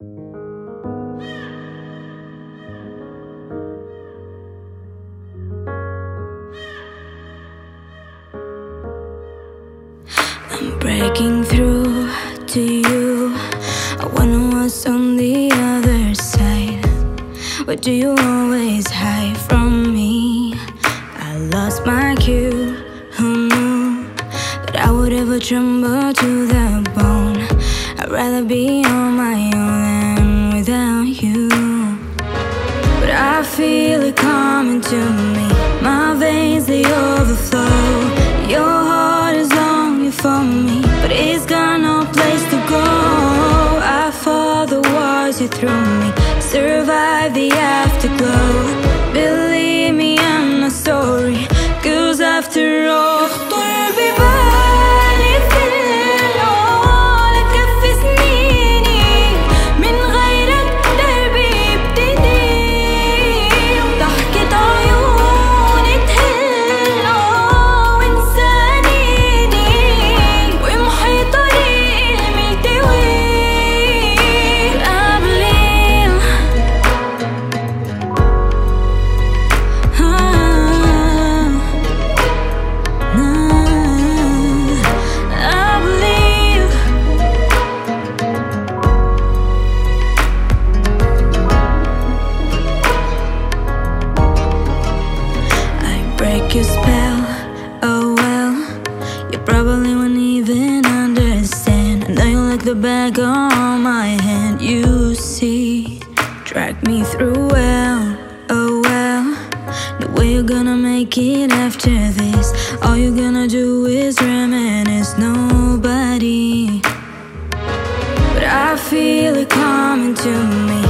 I'm breaking through to you. I wonder what's on the other side. What do you always hide from me? I lost my cue, who knew that I would ever tremble to the bone? I'd rather be on my own than without you. But I feel it coming to me. My veins, they overflow. For me, but it's got no place to go. I fought the wars you threw me, survive the afterglow. Believe me, I'm not sorry, 'cause after all, break your spell, oh well. You probably won't even understand. And now you like the bag on my hand. You see, drag me through well, oh well. No way you're gonna make it after this. All you're gonna do is reminisce nobody. But I feel it coming to me.